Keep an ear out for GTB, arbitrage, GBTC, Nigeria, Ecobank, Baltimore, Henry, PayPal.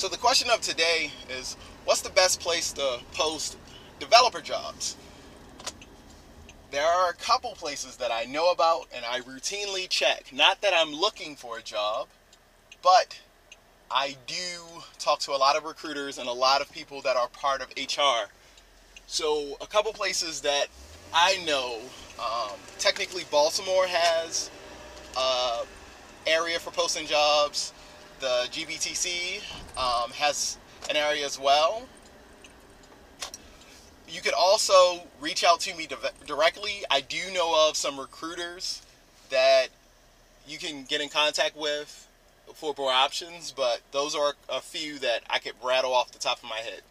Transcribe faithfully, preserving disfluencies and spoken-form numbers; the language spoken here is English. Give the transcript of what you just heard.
So the question of today is, what's the best place to post developer jobs? There are a couple places that I know about and I routinely check. Not that I'm looking for a job, but I do talk to a lot of recruiters and a lot of people that are part of H R. So a couple places that I know, um, technically Baltimore has an area for posting jobs. The G B T C um, has an area as well. You could also reach out to me directly. I do know of some recruiters that you can get in contact with for more options, but those are a few that I could rattle off the top of my head.